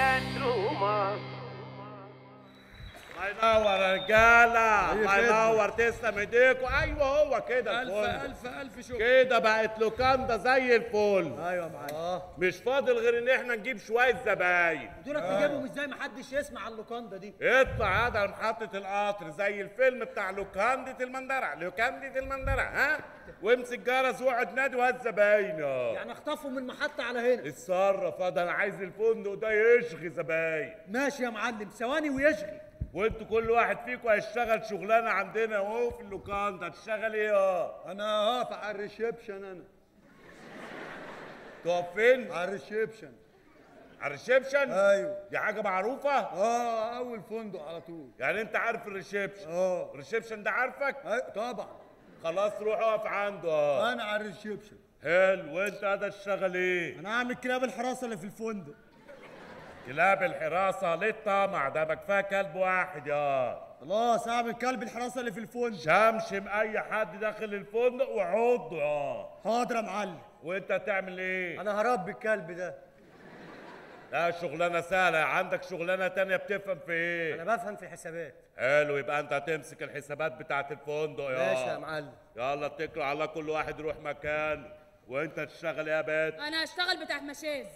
الله ينور رجاله، الله ينور، تسلم ايديكم. ايوه هو كده الفل. الف الف الف شكر. كده بقت لوكاندا زي الفل. ايوه يا معلم. مش فاضل غير ان احنا نجيب شويه زباين. دولك تجيبهم ازاي؟ محدش يسمع عن اللوكاندا دي. اطلع عاد على محطه القطر زي الفيلم بتاع لوكاندة المندرع، لوكاندة المندرع. ها؟ وامسك جرس واقعد نادي وهات زباين. يعني اخطفهم من المحطه على هنا. اتصرف. انا عايز الفندق ده يشغي زباين. ماشي يا معلم، ثواني ويشغي. وانتوا كل واحد فيكم هيشتغل شغلانه عندنا اهو في اللوكاندا. تشتغل ايه؟ انا هقف على الريسبشن. انا تقف فين؟ على الريسبشن. على الريسبشن؟ ايوه. دي حاجه معروفه؟ اول فندق على طول. يعني انت عارف الريسبشن؟ الريسبشن ده عارفك؟ ايوه طبعا. خلاص روح اقف عنده. انا على الريسبشن. حلو. وانت هذا تشتغل ايه؟ انا هعمل كلاب الحراسه اللي في الفندق. كلاب الحراسة للطمع، ده مكفاه كلب واحد. خلاص اعمل كلب الحراسة اللي في الفندق. شمشم اي حد داخل الفندق وعضه. حاضر يا معلم. وانت هتعمل ايه؟ انا هربي الكلب ده. لا شغلانة سهلة، عندك شغلانة تانية بتفهم في ايه؟ انا بفهم في حسابات. حلو، يبقى انت هتمسك الحسابات بتاعت الفندق. ماشي يا معلم. يلا اتكلوا على الله، كل واحد يروح مكانه. وانت هتشتغل ايه يا بنت؟ انا هشتغل بتاعت مشاز.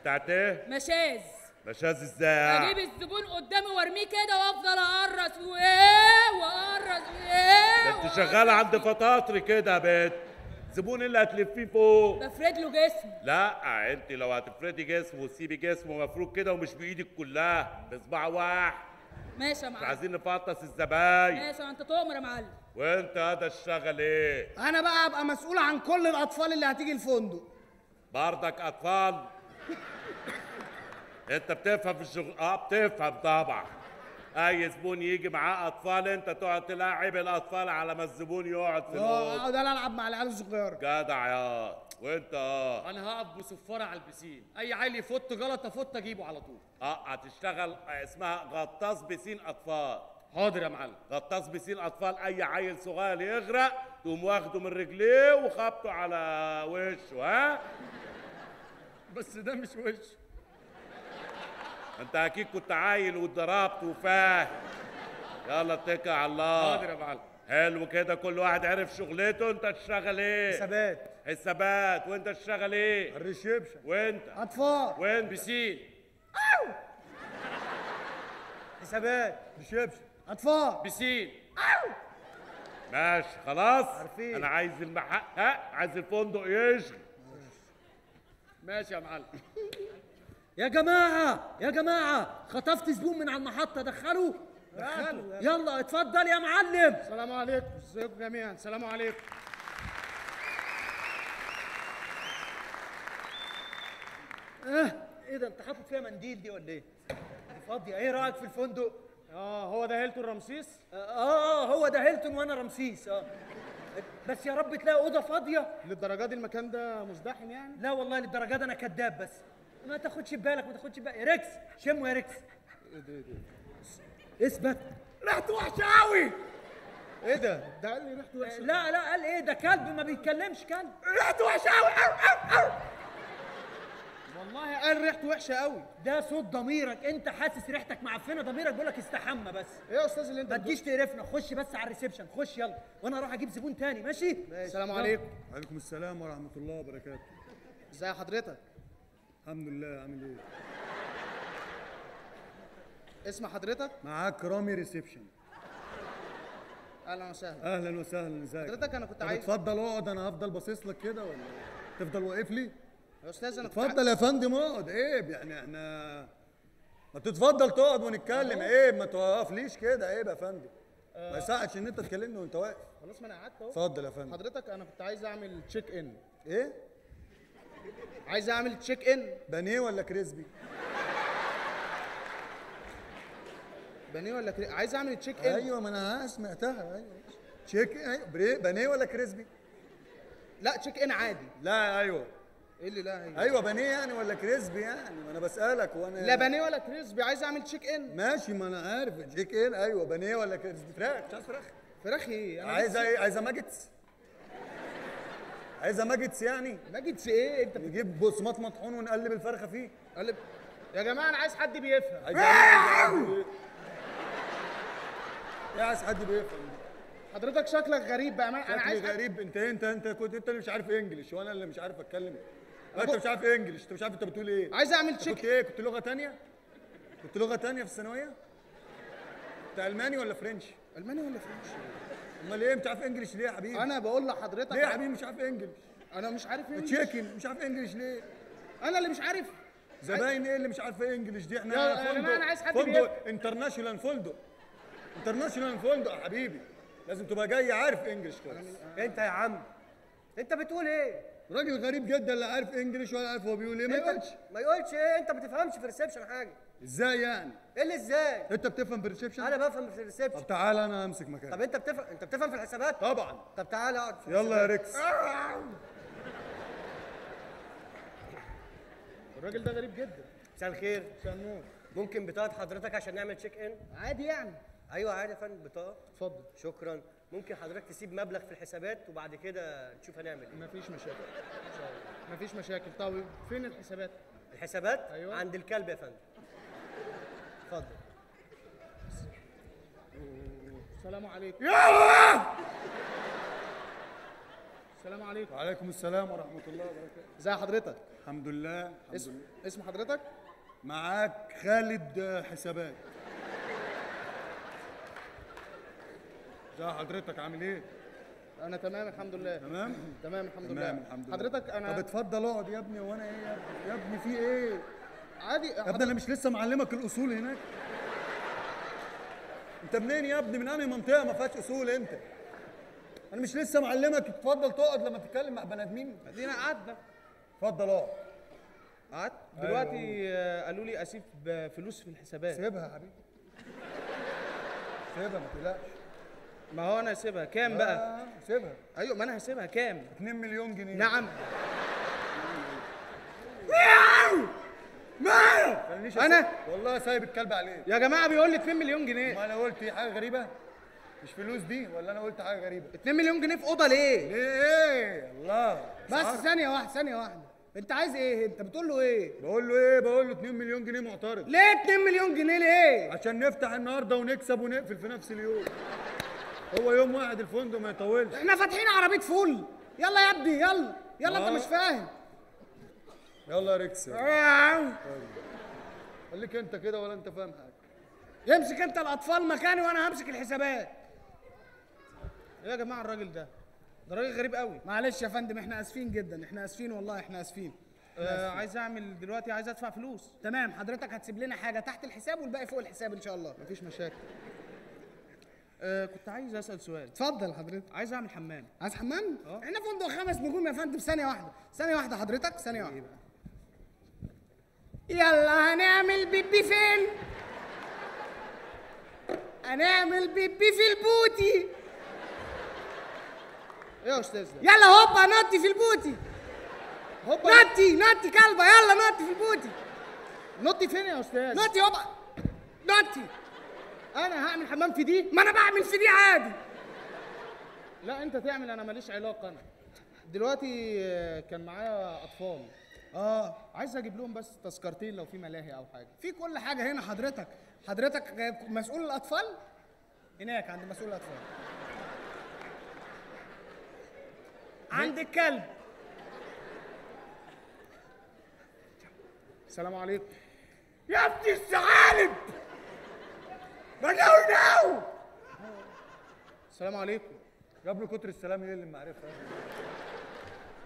بتاعت ايه؟ مشاز. مشاز ازاي؟ اجيب الزبون قدامي وارميه كده وافضل اقرص وايه واقرص وايه. ده انت شغاله عند فطاطري كده يا بنت. الزبون اللي هتلفيه فوق بفرد له جسم. لا انت لو هتفردي جسم وتسيبي جسمه مفروض كده ومش بايدك كلها، بصباع واحد. ماشي يا معلم. عايزين نفطس الزباين. ماشي، انت تؤمر يا معلم. وانت هذا الشغل ايه؟ انا بقى ابقى مسؤول عن كل الاطفال اللي هتيجي الفندق. بردك اطفال؟ انت بتفهم في الشغل؟ بتفهم طبعا. اي زبون يجي معاه اطفال انت تقعد تلاعب الاطفال على ما الزبون يقعد في الوقت. اقعد العب مع العيال الصغيره. جدع يا. وانت؟ انا هقف بصفاره على البسين، اي عيل يفوت غلط افوت اجيبه على طول. هتشتغل اسمها غطاس بسين اطفال. حاضر يا معلم. غطاس بسين اطفال، اي عيل صغير يغرق تقوم واخده من رجليه وخبطه على وشه. ها؟ بس ده مش وشه. انت اكيد كنت عايل واتضربت وفاهم. يلا اتكل على الله. حاضر يا معلم. حلو كده، كل واحد عرف شغلته. انت تشتغل ايه؟ حسابات. حسابات. وانت تشتغل ايه؟ الريسبشن. وانت؟ اطفال. وانت؟ بسين. حسابات. ريسبشن. اطفال. بسين. ماشي خلاص؟ عارفين. انا عايز عايز الفندق يشغل. ماشي يا معلم. يا جماعة يا جماعة، خطفت زبون من على المحطة. دخلوا. يلا اتفضل يا معلم. السلام عليكم. ازيكم جميعا؟ السلام عليكم. ايه ده، انت حاطط فيها منديل دي ولا ايه؟ فاضية. ايه رأيك في الفندق؟ هو ده هيلتون رمسيس؟ هو ده هيلتون وانا رمسيس. بس يا رب تلاقي أوضة فاضية. للدرجة دي المكان ده مزدحم يعني؟ لا والله للدرجة دي، انا كداب. بس ما تاخدش ببالك ما تاخدش ببالك. يا ريكس شمه يا ريكس. ايه ده ايه ده؟ اثبت. ريحته وحشه قوي. ايه ده؟ ده قال لي ريحته وحشه. لا قال ايه ده؟ كلب ما بيتكلمش. كلب. ريحته وحشه قوي. والله قال ريحته وحشه قوي. ده صوت ضميرك، انت حاسس ريحتك معفنه. ضميرك بيقول لك استحمى بس. ايه يا استاذ اللي انت ما تجيش تقرفنا. خش بس على الريسبشن. خش يلا وانا اروح اجيب زبون تاني. ماشي؟ السلام عليكم. وعليكم السلام ورحمه الله وبركاته. ازي حضرتك؟ الحمد لله. عامل ايه؟ اسم حضرتك؟ معاك رامي ريسبشن. اهلا وسهلا. اهلا وسهلا. ازيك حضرتك؟ انا كنت عايز. اتفضل اقعد. انا هفضل باصص لك كده ولا تفضل واقف لي؟ يا استاذ انا اتفضل يا فندم اقعد. عيب يعني احنا ما تتفضل تقعد ونتكلم. عيب ما توقفليش كده. عيب يا فندم. ما يساعدش ان انت تكلمني وانت واقف. خلاص ما انا قعدت اهو. اتفضل يا فندم. حضرتك انا كنت عايز اعمل تشيك ان. ايه؟ عايز اعمل تشيك ان. بانيه ولا كريسبي؟ بانيه ولا كريسبي؟ عايز اعمل تشيك ان. ايوه ما انا سمعتها. ايوه تشيك ان. ايوه بانيه ولا كريسبي؟ لا تشيك ان عادي. لا ايوه. ايه اللي لا ايوه؟ ايوه بانيه يعني ولا كريسبي يعني؟ ما انا بسالك. وانا لا بانيه ولا كريسبي، عايز اعمل تشيك ان. ماشي ما انا عارف تشيك ان. ايوه بانيه ولا كريسبي؟ فراخ. مش عايز فراخ. فراخ ايه؟ عايز ايه؟ عايزه ماجتس. عايزها ماجتس يعني؟ ماجتس ايه انت؟ نجيب بصمات مطحون ونقلب الفرخه فيه؟ قلب يا جماعه انا عايز حد بيفهم. عايز حد بيفهم. حضرتك شكلك غريب بقى. انا عايز شكلي غريب. انت كنت انت اللي مش عارف انجلش وانا اللي مش عارف اتكلم. انت مش عارف انجلش، انت مش عارف انت بتقول ايه. عايز اعمل تشيك. كنت ايه؟ كنت لغه ثانيه؟ كنت لغه ثانيه في الثانويه؟ انت الماني ولا فرنش؟ الماني ولا فرنش؟ امال ايه مش عارف انجلش ليه يا حبيبي؟ انا بقول لحضرتك ليه يا حبيبي مش عارف انجلش؟ انا مش عارف انجلش. تشيكن مش عارف انجلش ليه؟ انا اللي مش عارف. زباين ايه اللي مش عارفه انجلش دي؟ احنا فندق انترناشونال، فندق انترناشونال، فندق يا حبيبي. لازم تبقى جاي عارف انجلش كويس. انت يا عم انت بتقول ايه؟ راجل غريب جدا لا عارف انجلش ولا عارف هو بيقول ايه. ما يقولش ايه. انت ما بتفهمش في ريسبشن حاجه. ازاي يعني؟ ايه اللي ازاي؟ انت بتفهم في الريسبشن؟ انا بفهم في الريسبشن. طب تعالى انا امسك مكانك. طب انت بتفهم في الحسابات؟ طبعا. طب تعالى اقعد. يلا يا ريكس. الراجل ده غريب جدا. مساء الخير. مساء النور. ممكن بطاقه حضرتك عشان نعمل تشيك ان؟ عادي يعني. ايوه عادي يا فندم. بطاقه. اتفضل. شكرا. ممكن حضرتك تسيب مبلغ في الحسابات وبعد كده نشوف هنعمل ايه؟ مفيش مشاكل ان شاء الله. مفيش مشاكل. طب فين الحسابات؟ الحسابات؟ أيوة. عند الكلب يا فندم. اتفضل. السلام عليكم. يلا السلام عليكم. وعليكم السلام ورحمه الله وبركاته. ازي حضرتك؟ الحمد لله. اسم حضرتك؟ معاك خالد حسابات. ازي حضرتك عامل ايه؟ انا تمام الحمد لله. تمام؟ تمام الحمد لله. تمام الحمد لله. حضرتك انا طب اتفضل اقعد يا ابني. وانا ايه يا ابني في ايه؟ عادي يا ابني انا مش لسه معلمك الاصول هناك؟ انت منين يا ابني؟ من انهي منطقه ما فيهاش اصول انت؟ انا مش لسه معلمك اتفضل تقعد لما تتكلم مع بني ادمين؟ ادينا قعدنا. اتفضل اقعد. قعدت؟ دلوقتي قالوا لي اسيب فلوس في الحسابات. سيبها يا حبيبي. سيبها ما تقلقش. ما هو انا هسيبها كام بقى؟ سيبها. ايوه ما انا هسيبها كام؟ 2 مليون جنيه. نعم. انا والله سايب الكلب عليه يا جماعه. بيقول لي 2 مليون جنيه. ما انا قلت حاجه غريبه مش فلوس دي ولا انا قلت حاجه غريبه؟ 2 مليون جنيه في اوضه ليه؟ ليه؟ الله بس ثانيه واحده. انت عايز ايه؟ انت بتقول له ايه؟ بقول له 2 مليون جنيه معترض. ليه 2 مليون جنيه ليه؟ عشان نفتح النهارده ونكسب ونقفل في نفس اليوم. هو يوم واحد الفندق ما يطولش. احنا فاتحين عربيه فول. يلا يا ابني يلا يلا. انت مش فاهم. يلا يا ريكس. خليك انت كده ولا انت فاهم حاجه. امسك انت الاطفال مكاني وانا همسك الحسابات. ايه يا جماعه الراجل ده راجل غريب قوي. معلش يا فندم احنا اسفين جدا. احنا اسفين والله. احنا اسفين. عايز اعمل دلوقتي. عايز ادفع فلوس. تمام. حضرتك هتسيب لنا حاجه تحت الحساب والباقي فوق الحساب ان شاء الله. مفيش مشاكل. كنت عايز اسال سؤال. اتفضل حضرتك. عايز اعمل حمام. عايز حمام؟ احنا فندق 5 نجوم يا فندم. ثانيه واحده حضرتك. ثانيه واحده. يلا هنعمل بيبي فين؟ هنعمل بيبي في البوتي. ايه يا استاذ ده؟ يلا هوبا نطي في البوتي. هوبا نطي كلبه. يلا نطي في البوتي. نطي فين يا استاذ؟ نطي هوبا نطي. انا هعمل حمام في دي؟ ما انا بعمل في دي عادي. لا انت تعمل. انا ماليش علاقه. انا دلوقتي كان معايا اطفال. عايز اجيب لهم بس تذكرتين لو في ملاهي او حاجه. في كل حاجه هنا. حضرتك مسؤول الاطفال هناك عند مسؤول الاطفال. عند الكلب. السلام عليكم. يا ابني الثعالب. نو. السلام عليكم. جاب له كتر السلام. ايه اللي معرفه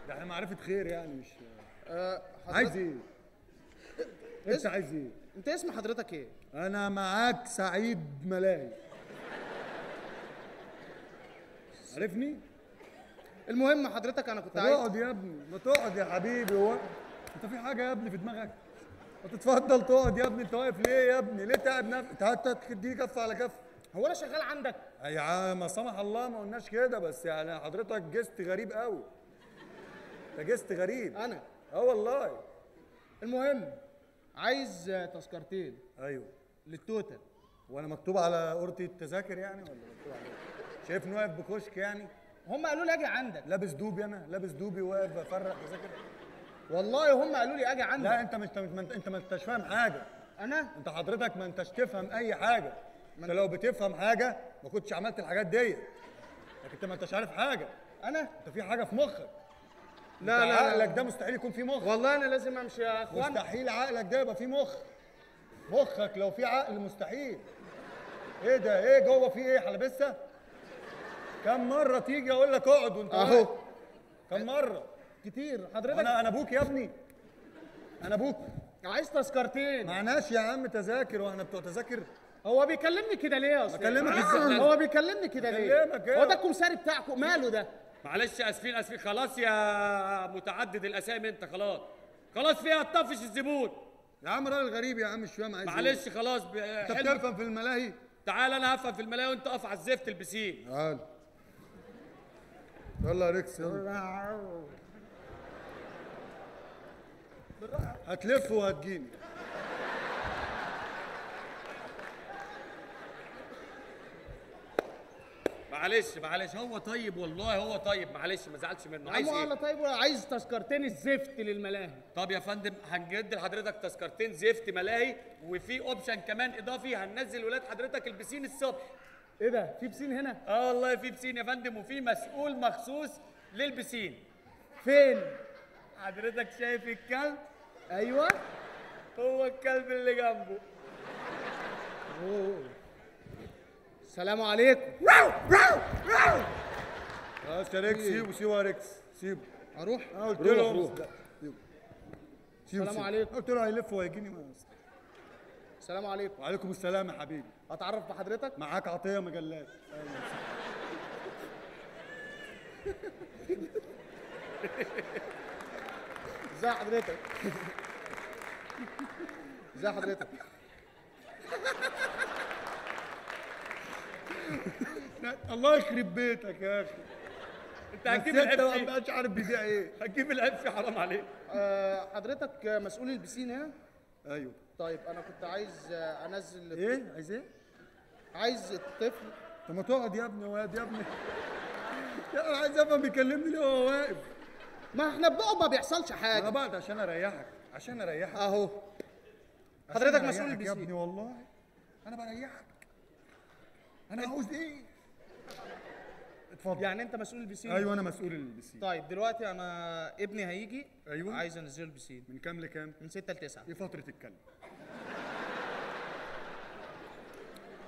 ده؟ احنا معرفه خير يعني. مش عايز ايه؟ انت عايز ايه؟ انت اسم حضرتك ايه؟ انا معاك سعيد ملاهي. عرفني؟ المهم حضرتك انا كنت عايز. اقعد يا ابني. ما تقعد يا حبيبي. هو انت في حاجه يا ابني في دماغك؟ تتفضل تقعد يا ابني. انت واقف ليه يا ابني؟ ليه تعب نفسك؟ تعال تدي كف على كف. هو انا شغال عندك؟ اي ما سمح الله ما قلناش كده. بس يعني حضرتك جست غريب قوي. انت جست غريب. انا؟ والله. المهم عايز تذكرتين. ايوه. للتوتال. وانا مكتوب على قرطي التذاكر يعني ولا مكتوب على ايه؟ شايفني واقف بكشك يعني؟ هم قالوا لي اجي عندك. لابس دوبي انا، لابس دوبي وبفرق وذاكر. والله هم قالوا لي اجي عندك. لا انت ما انتش فاهم حاجه. انا؟ انت حضرتك ما انتش تفهم اي حاجه. انت لو بتفهم حاجه ما كنتش عملت الحاجات دي. لكن انت ما انتش عارف حاجه. انا؟ انت في حاجه في مخك. لا لا عقلك ده مستحيل يكون فيه مخ. والله انا لازم امشي يا اخوان. مستحيل عقلك ده يبقى فيه مخ. مخك لو فيه عقل مستحيل. ايه ده؟ ايه جوه فيه ايه؟ حلبسه؟ كم مره تيجي اقول لك اقعد وانت اهو؟ كم مره؟ كتير حضرتك. انا ابوك يا ابني، انا ابوك. عايز تذكرتين؟ معناش يا عم تذاكر، واحنا بتوع تذاكر. هو بيكلمني كده ليه يا اسطى؟ بكلمك ازاي؟ هو بيكلمني كده ليه؟ بكلمك ايه؟ هو ده الكمساري بتاعكم ماله ده؟ معلش اسفين اسفين. خلاص يا متعدد الاسامي انت، خلاص خلاص فيها تطفش الزبون يا عم. راجل غريب يا عم، مش فاهم عايز. معلش خلاص انت بتفهم في الملاهي؟ تعال انا هفهم في الملاهي وانت اقف على الزفت البسين. تعال يلا يا ريكس، يلا هتلف وهتجيني. معلش معلش. هو طيب والله، هو طيب. معلش ما زعلش منه. عايز ايه؟ طيب عايز تذكرتين الزفت للملاهي. طب يا فندم هنجد لحضرتك تذكرتين زفت ملاهي، وفي اوبشن كمان اضافي هننزل ولاد حضرتك البسين الصبح. ايه ده؟ في بسين هنا؟ اه والله في بسين يا فندم، وفي مسؤول مخصوص للبسين. فين؟ حضرتك شايف الكلب؟ ايوه هو الكلب اللي جنبه. أوه. السلام عليكم. خلاص يا ريكس سيبه، سيبه يا ريكس سيبه. اروح؟ انا قلت له روح. السلام عليكم. قلت له هيلف وهيجيني. السلام عليكم. وعليكم السلام يا حبيبي. هتعرف بحضرتك؟ معاك عطيه مجلات. ازي حضرتك؟ ازي حضرتك؟ الله يخرب بيتك يا اخي. انت هتجيب العفش، انت ما بقاش عارف بيبيع ايه. هتجيب العفش حرام عليك. حضرتك مسؤول البسين هنا؟ ايوه. طيب انا كنت عايز انزل ايه؟ عايز ايه؟ عايز الطفل. طب ما تقعد يا ابني، واد يا ابني. انا عايز افهم بيكلمني ليه وهو واقف. ما احنا بنقعد ما بيحصلش حاجه. انا بقعد عشان اريحك، عشان اريحك اهو. حضرتك مسؤول البسين يا ابني. والله انا بريحك. انا عاوز ايه؟ اتفضل. يعني انت مسؤول البسين؟ ايوه انا مسؤول البسين. طيب دلوقتي انا ابني هيجي. ايوه عايز انزله البسين. من كام لكام؟ من 6 ل9. ايه فترة الكلب؟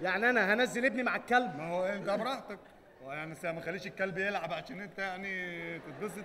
يعني انا هنزل ابني مع الكلب؟ ما هو انت براحتك. يعني ما خليش الكلب يلعب عشان انت يعني تتبسط.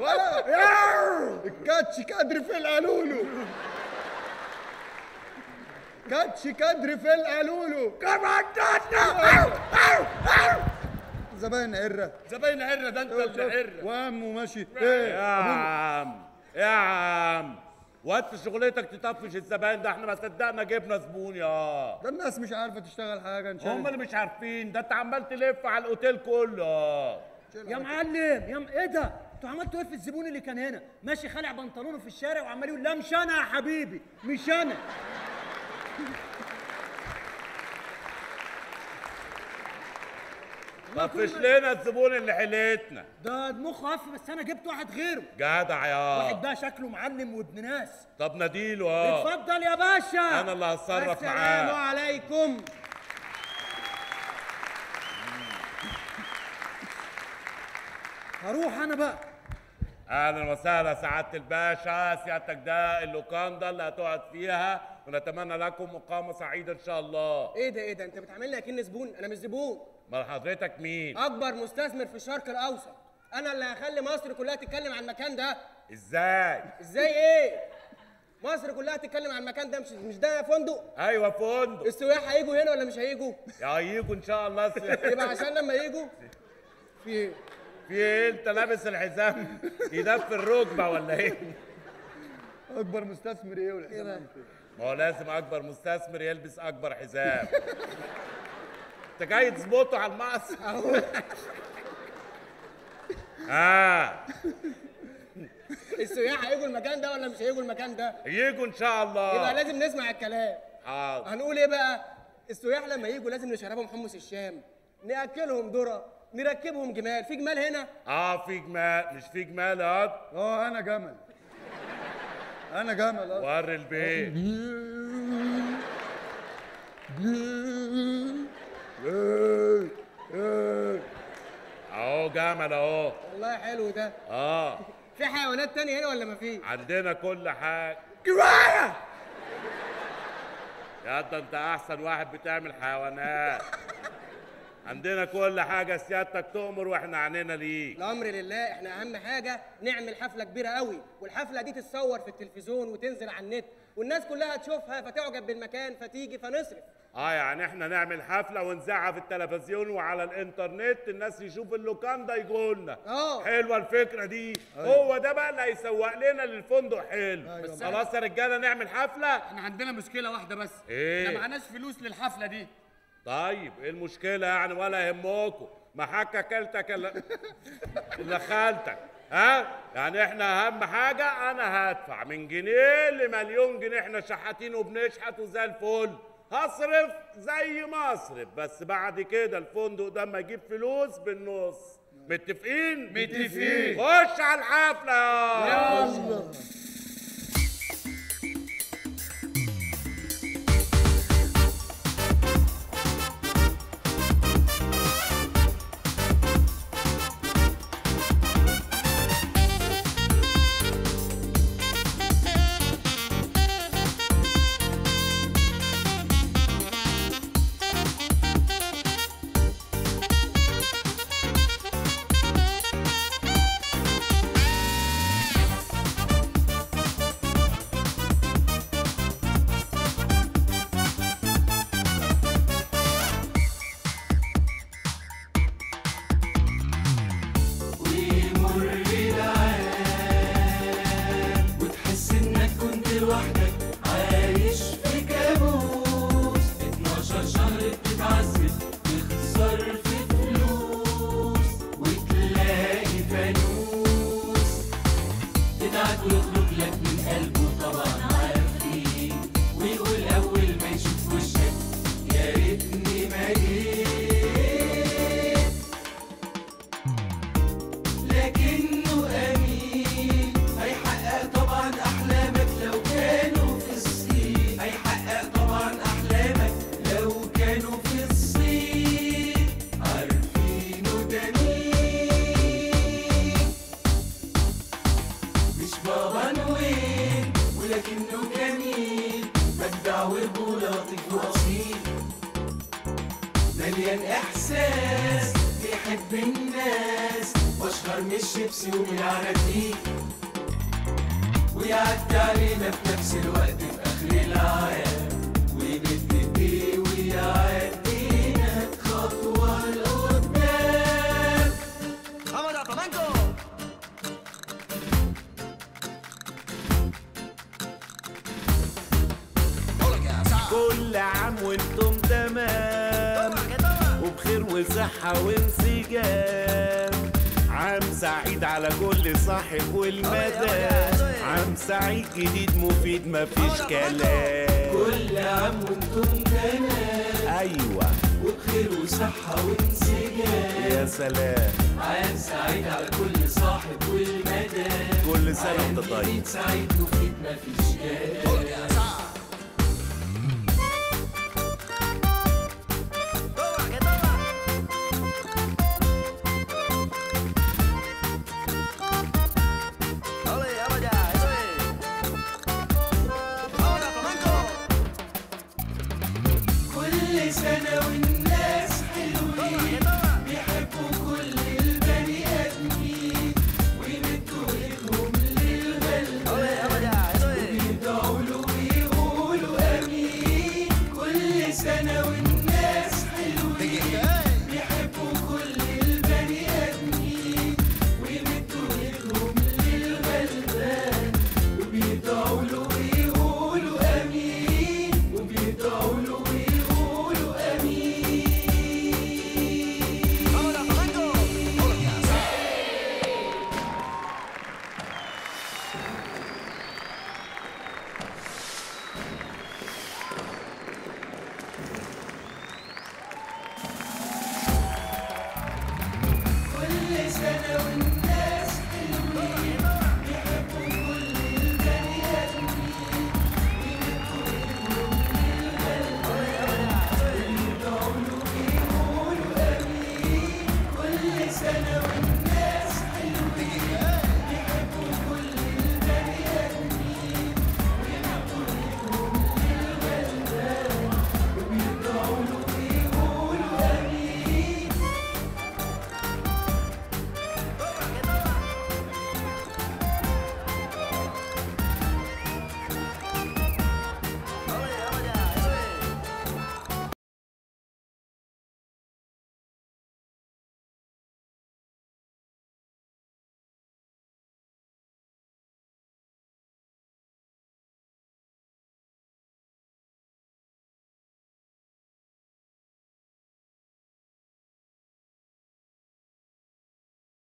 ولا الكاتش كدر في القالولو، كاتش كدر في القالولو. زباين عره، زباين عره. ده انت اللي عره. وامه ماشي. ايه يا عم يا عم، وقت شغلتك تطفش الزباين ده. احنا ما صدقنا جبنا زبون. يا ده الناس مش عارفه تشتغل حاجه. ان شاء الله هم اللي مش عارفين. ده انت عمال تلف على الاوتيل كله يا معلم. يا ايه ده؟ انتوا عملتوا ايه في الزبون اللي كان هنا؟ ماشي خالع بنطلونه في الشارع وعمال يقول لا مش انا يا حبيبي، مش انا. طفش لنا الزبون اللي حليتنا ده، مخه قف. بس انا جبت واحد غيره جدع. يا واحد بقى شكله معلم وابن ناس. طب ناديله اهو. اتفضل يا باشا، انا اللي هتصرف معاه. السلام عليكم. هروح انا بقى. اهلا وسهلا سعاده الباشا. سيادتك ده اللوكاندا اللي هتقعد فيها، ونتمنى لكم اقامه سعيده ان شاء الله. ايه ده؟ ايه ده؟ انت بتعاملني اكني زبون. انا مش زبون. امال حضرتك مين؟ اكبر مستثمر في الشرق الاوسط. انا اللي هخلي مصر كلها تتكلم عن المكان ده. ازاي؟ ازاي ايه؟ مصر كلها تتكلم عن المكان ده. مش ده فندق؟ ايوه فندق. السياح هيجوا هنا ولا مش هيجوا؟ هيجوا ان شاء الله. يبقى عشان لما يجوا في في ايه انت لابس الحزام يدفي الركبه ولا ايه؟ اكبر مستثمر ايه والحزام؟ ما هو لازم اكبر مستثمر يلبس اكبر حزام. انت جاي تظبطه على المقص؟ السياح هيجوا المكان ده ولا مش هيجوا المكان ده؟ هيجوا ان شاء الله. يبقى لازم نسمع الكلام. حاضر. هنقول ايه بقى؟ السياح لما يجوا لازم نشربهم حمص الشام، ناكلهم ذره، نركبهم جمال. في جمال هنا؟ في جمال. مش في جمال اهو؟ انا جمل. انا جمل اهو. وري البيت. اهو جمل اهو. والله حلو ده. في حيوانات تانية هنا ولا مفيش؟ عندنا كل حاجة. كفاية! يا ده انت احسن واحد بتعمل حيوانات. عندنا كل حاجة سيادتك تؤمر واحنا عنينا ليك. الأمر لله. احنا أهم حاجة نعمل حفلة كبيرة قوي، والحفلة دي تتصور في التلفزيون وتنزل على النت، والناس كلها تشوفها فتعجب بالمكان فتيجي فنصرف. يعني احنا نعمل حفلة ونذاعها في التلفزيون وعلى الإنترنت، الناس يشوف اللوكان ده يجوا لنا. حلوة الفكرة دي. هو ده بقى اللي هيسوق لنا للفندق. حلو. بس خلاص يا رجالة نعمل حفلة. احنا عندنا مشكلة واحدة بس. ايه؟ احنا معناش فلوس للحفلة دي. طيب ايه المشكلة يعني؟ ولا يهمكم، ما حكى كلتك الا خالتك. يعني احنا اهم حاجة انا هدفع من جنيه لمليون جنيه، احنا شحاتين وبنشحت وزي الفل، هصرف زي ما اصرف، بس بعد كده الفندق ده ما يجيب فلوس بالنص. متفقين؟ متفقين. خش على الحفلة يلا.